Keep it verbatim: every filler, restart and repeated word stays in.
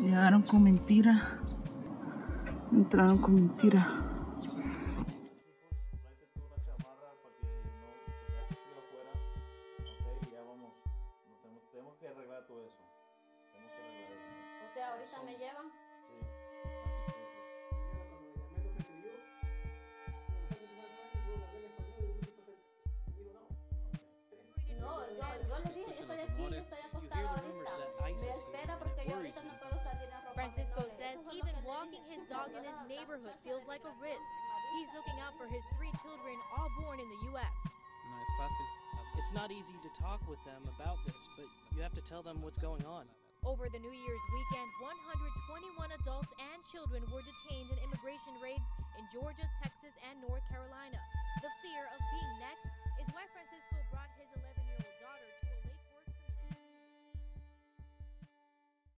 Llegaron con mentira, entraron con mentira. Francisco says even walking his dog in his neighborhood feels like a risk. He's looking out for his three children, all born in the U S It's not easy to talk with them about this, but you have to tell them what's going on. Over the New Year's weekend, one hundred twenty-one adults and children were detained in immigration raids in Georgia, Texas, and North Carolina. The fear of being next